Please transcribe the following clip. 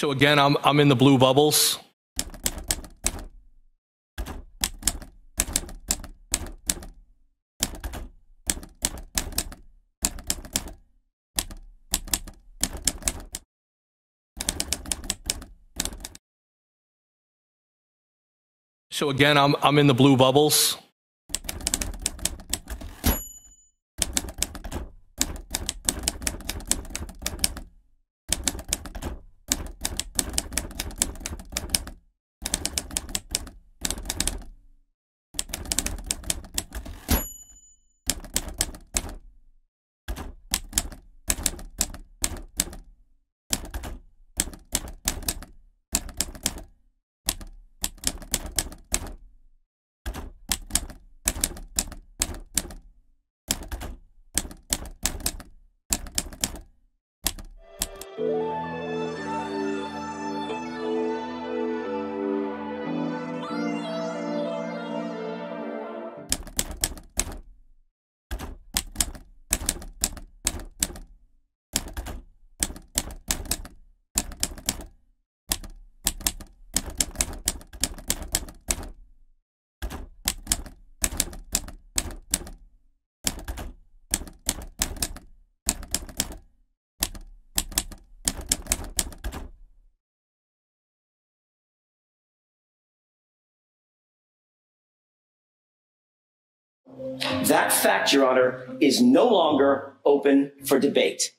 So again, I'm in the blue bubbles. So again, I'm in the blue bubbles. That fact, Your Honor, is no longer open for debate.